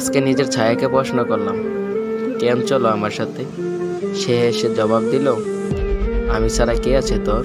আজকে নিজের ছায়াকে প্রশ্ন করলাম, কেম চলো আমার সাথে। সে হেসে জবাব দিল, আমি ছাড়া কে আছে তোর?